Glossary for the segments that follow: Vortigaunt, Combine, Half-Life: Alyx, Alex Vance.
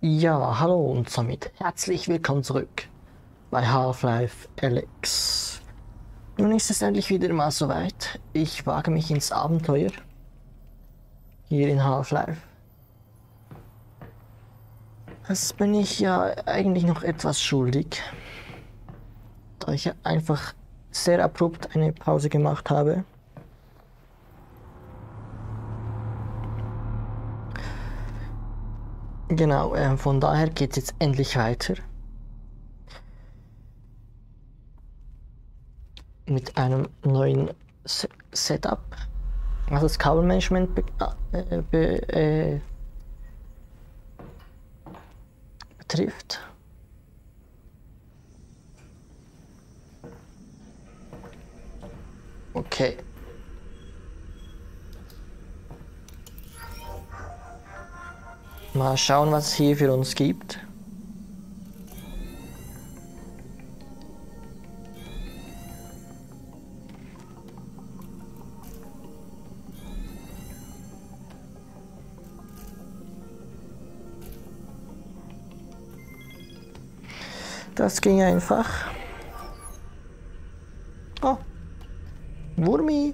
Ja, hallo und somit herzlich willkommen zurück bei Half-Life: Alyx. Nun ist es endlich wieder mal soweit. Ich wage mich ins Abenteuer hier in Half-Life. Das bin ich ja eigentlich noch etwas schuldig, da ich ja einfach sehr abrupt eine Pause gemacht habe. Genau, von daher geht es jetzt endlich weiter mit einem neuen Setup, was das Kabelmanagement betrifft. Okay. Mal schauen, was es hier für uns gibt. Das ging einfach. Oh. Wurmi.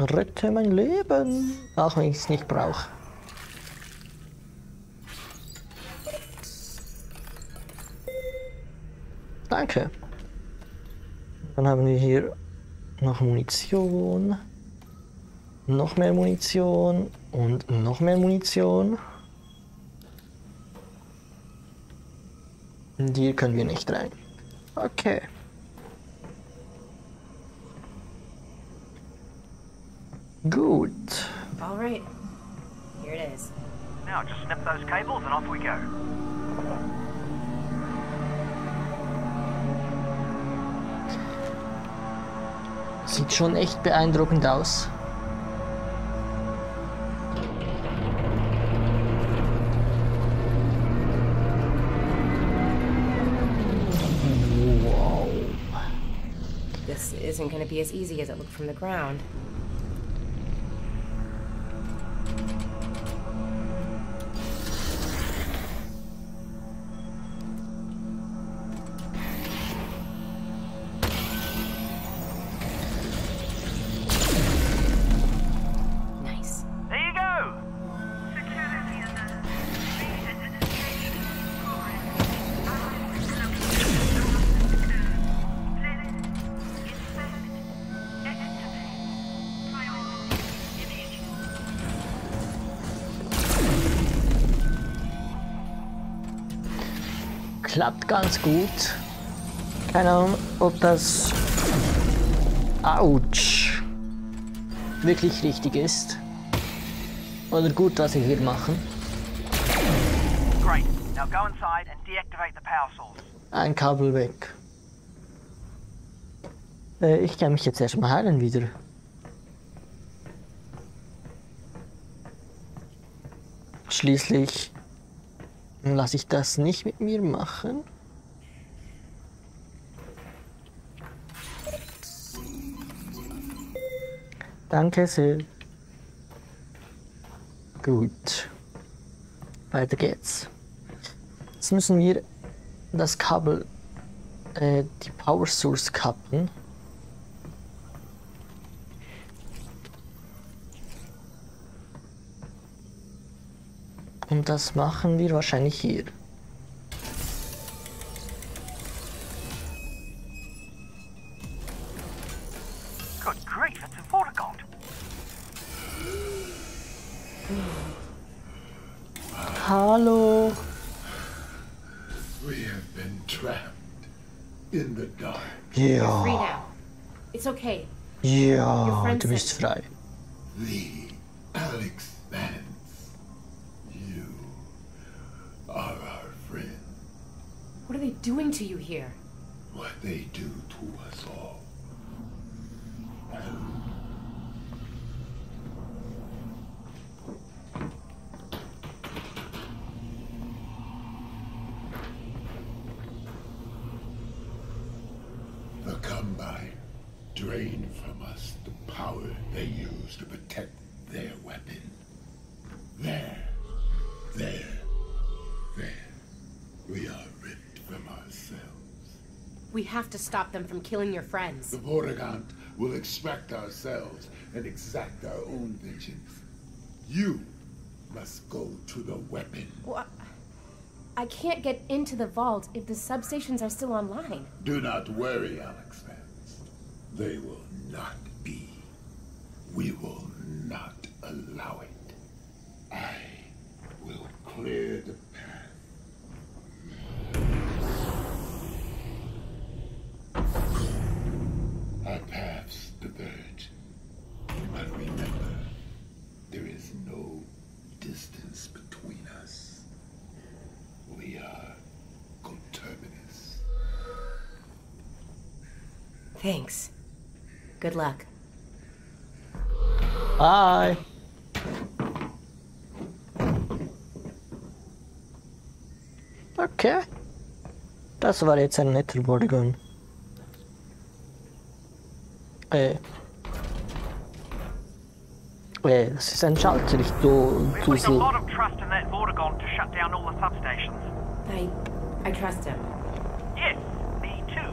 Rette mein Leben. Auch wenn ich es nicht brauche. Danke. Dann haben wir hier noch Munition, noch mehr Munition und noch mehr Munition. Und hier können wir nicht rein. Okay. Gut. All right. Here it is. Now just snip those cables and off we go. Sieht schon echt beeindruckend aus. Wow. This isn't going to be as easy as it looked from the ground. Klappt ganz gut. Keine Ahnung, ob das Autsch wirklich richtig ist. Oder gut, was wir hier machen. Ein Kabel weg. Ich kann mich jetzt erstmal heilen wieder. Schließlich lass ich das nicht mit mir machen. Danke sehr. Gut. Weiter geht's. Jetzt müssen wir das Kabel, die Power Source kappen. Und das machen wir wahrscheinlich hier. Good grief, it's a Vortigaunt. Hallo. We have been trapped in the dark. Ja. Yeah. It's okay. Ja, yeah, du bist frei. The Alex Vance. Are our friend. What are they doing to you here? What they do to us all. The Combine drained from us the power they use to protect their weapon. There. We have to stop them from killing your friends. The Vortigaunt will extract ourselves and exact our own vengeance. You must go to the weapon. Well, I can't get into the vault if the substations are still online. Do not worry, Alex Vance. They will not be. We will not allow it. I will clear the path. Our paths diverge, but remember, there is no distance between us. We are coterminous. Thanks. Good luck. Bye. Okay. Das war jetzt ein netter Vortigaunt. Das ist ein Schalter, nicht so viel. I trust him. Yes, me too.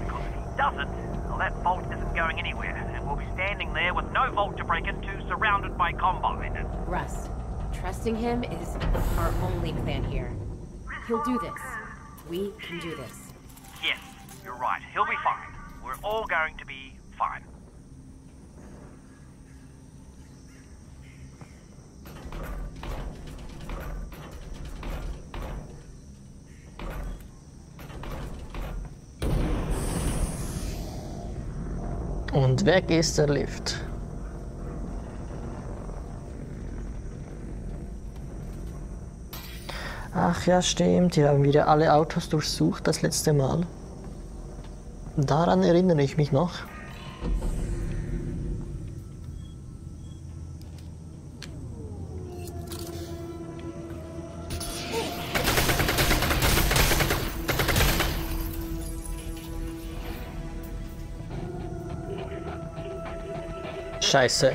Because if he doesn't, well, that vault isn't going anywhere, and we'll be standing there with no vault to break into, surrounded by Combine. Rust, trusting him is our only plan here. He'll do this. We can do this. Yes, you're right. He'll be fine. We're all going to be fine. Und weg ist der Lift. Ach ja, stimmt. Hier haben wieder alle Autos durchsucht das letzte Mal. Daran erinnere ich mich noch. Scheiße.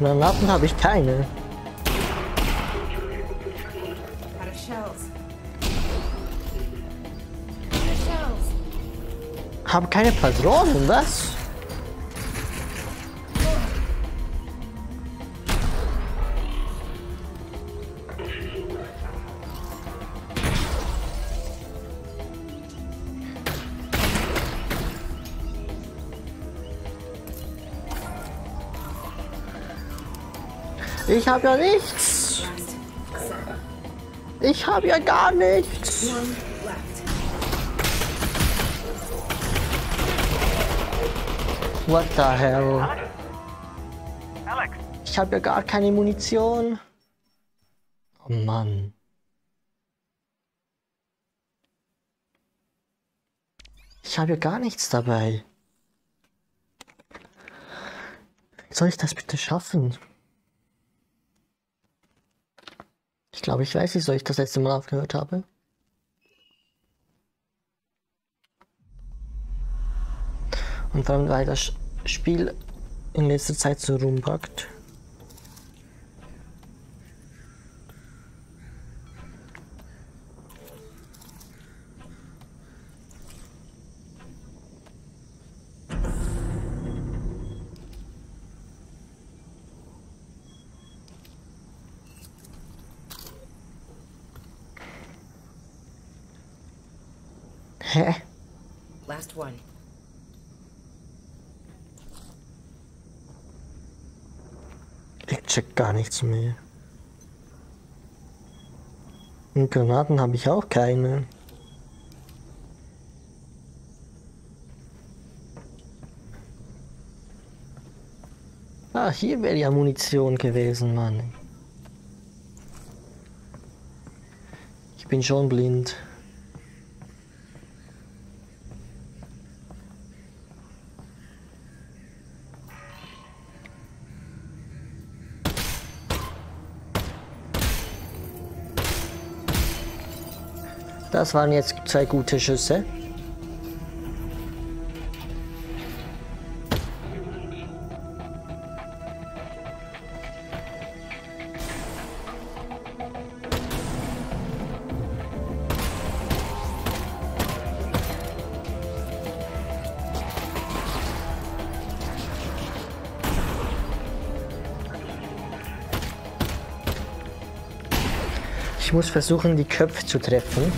Granaten habe ich keine. Habe keine Patronen, was? Ich habe ja nichts. Ich habe ja gar nichts. What the hell? Ich habe ja gar keine Munition. Oh Mann. Ich habe ja gar nichts dabei. Wie soll ich das bitte schaffen? Ich glaube, ich weiß, wieso ich das letzte Mal aufgehört habe. Und vor allem, weil das Spiel in letzter Zeit so rumpackt. Last one. Ich check gar nichts mehr. Und Granaten habe ich auch keine. Ah, hier wäre ja Munition gewesen, Mann. Ich bin schon blind. Das waren jetzt 2 gute Schüsse. Ich muss versuchen, die Köpfe zu treffen.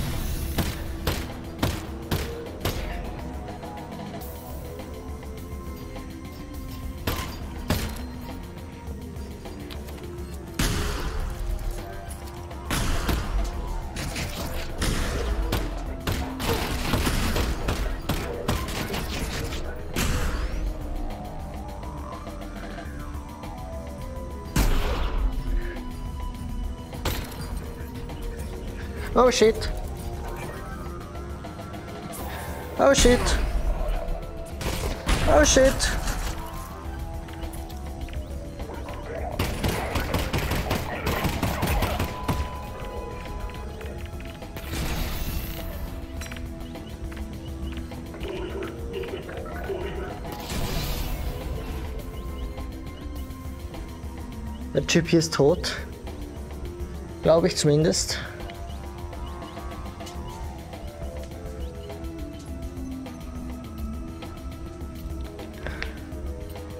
Oh shit. Oh shit. Oh shit. Der Typ hier ist tot. Glaube ich zumindest.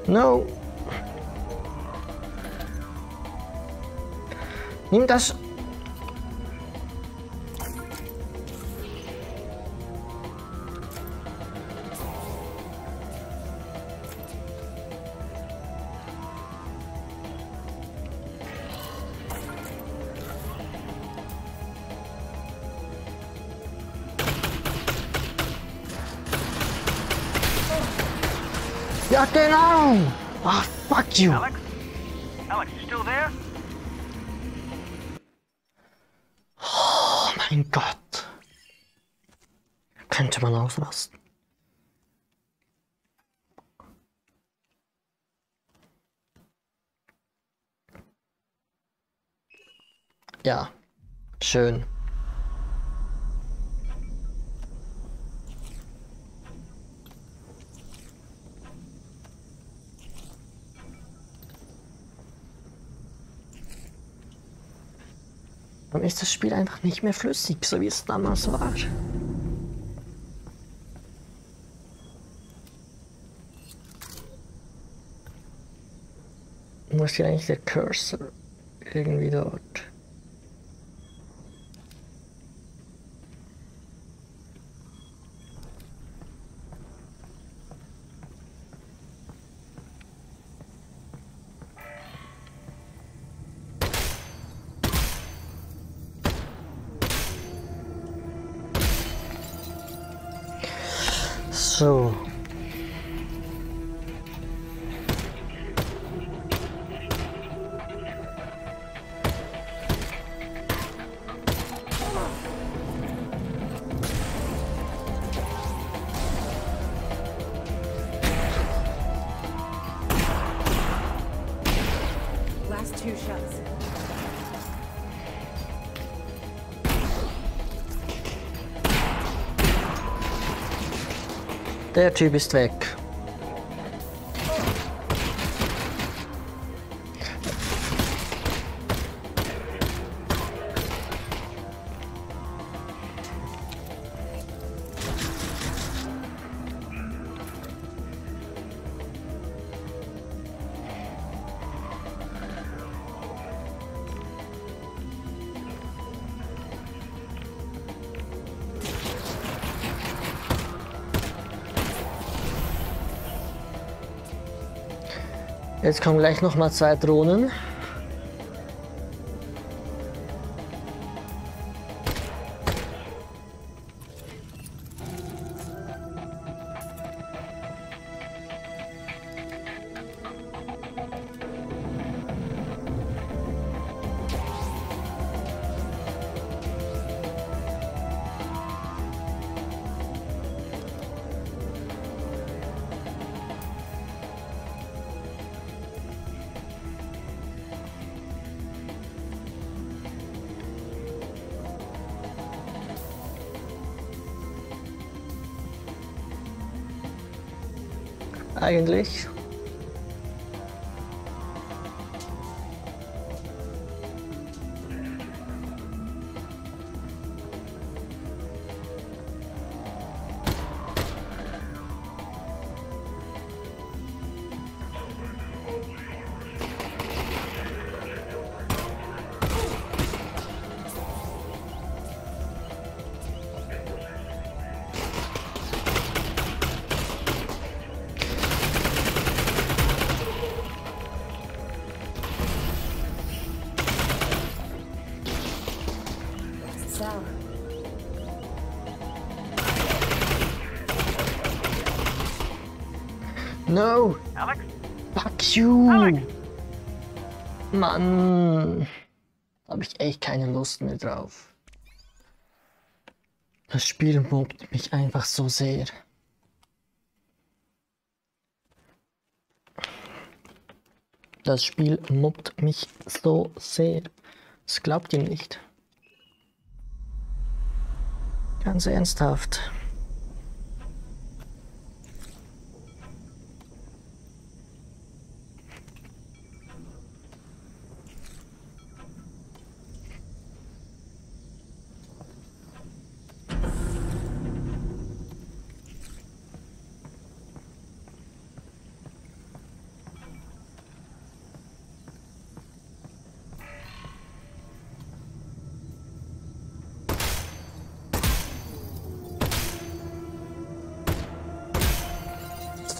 No. Nimm das. Ja, genau! Ah, fuck you! Alex? Alex, you still there? Oh mein Gott! Könnte man ausrasten. Ja, schön. Dann ist das Spiel einfach nicht mehr flüssig, so wie es damals war. Muss hier eigentlich der Cursor irgendwie dort? So. Last two shots. Der Typ ist weg. Jetzt kommen gleich nochmal 2 Drohnen. Eigentlich. No! Alex? Fuck you! Alex. Mann! Habe ich echt keine Lust mehr drauf. Das Spiel mobbt mich einfach so sehr. Das Spiel mobbt mich so sehr. Das glaubt ihr nicht. Ganz ernsthaft.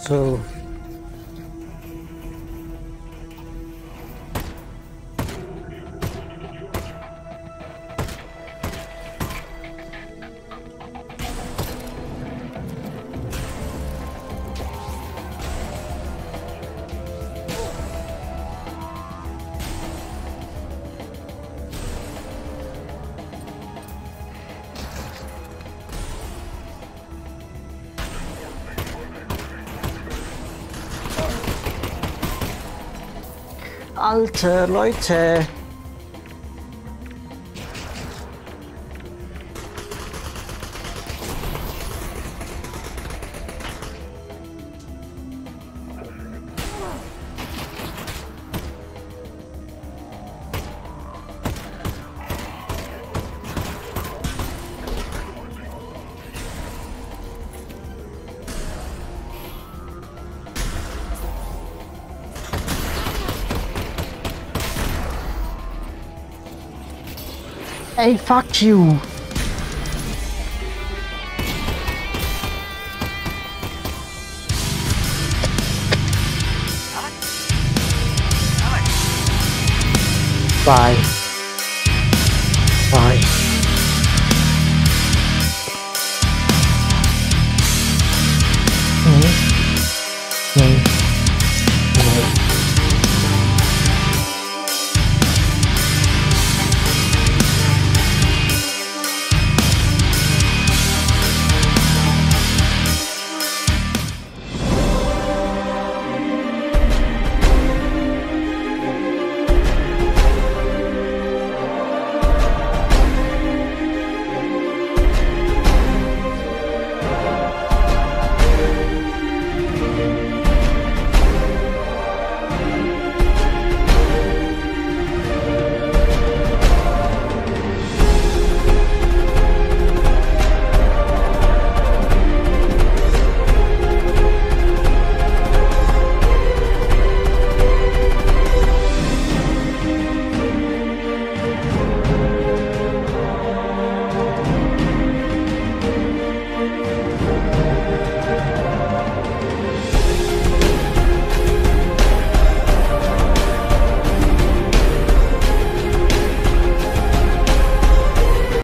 So. Alter, Leute! Hey, fuck you! Bye.